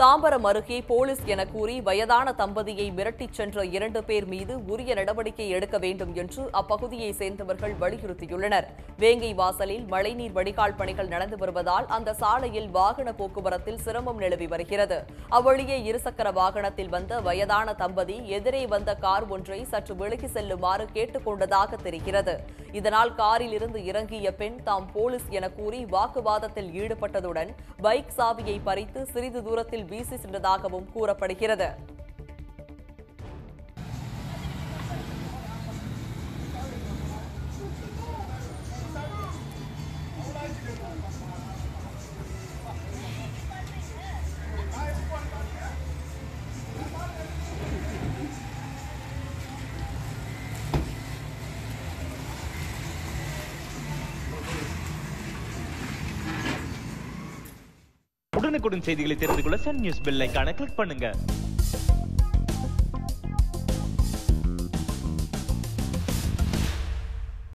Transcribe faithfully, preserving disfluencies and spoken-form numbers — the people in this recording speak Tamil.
தாம்பரம் அருகே போலீஸ் என கூறி வயதான தம்பதியை மிரட்டிச் சென்ற இரண்டு பேர் மீது உரிய நடவடிக்கை எடுக்க வேண்டும் என்று அப்பகுதியை சேர்ந்தவர்கள் வலியுறுத்தியுள்ளனர். வேங்கை வாசலில் மழைநீர் வடிகால் பணிகள் நடந்து வருவதால் அந்த சாலையில் வாகன போக்குவரத்தில் சிரமம் நிலவி வருகிறது. அவ்வழியே இருசக்கர வாகனத்தில் வந்த வயதான தம்பதி எதிரே வந்த கார் ஒன்றை சற்று விலகி செல்லுமாறு கேட்டுக் கொண்டதாக தெரிகிறது. இதனால் காரில் இருந்து இறங்கிய பெண் தாம் போலீஸ் என கூறி வாக்குவாதத்தில் ஈடுபட்டதுடன் பைக் சாவியை பறித்து சிறிது தூரத்தில் வீசி சென்றதாகவும் கூறப்படுகிறது. உடனுக்குடன் செய்திகளை தெரிந்து கொள்ள சன் நியூஸ் பெல் ஐகானை கிளிக் பண்ணுங்க.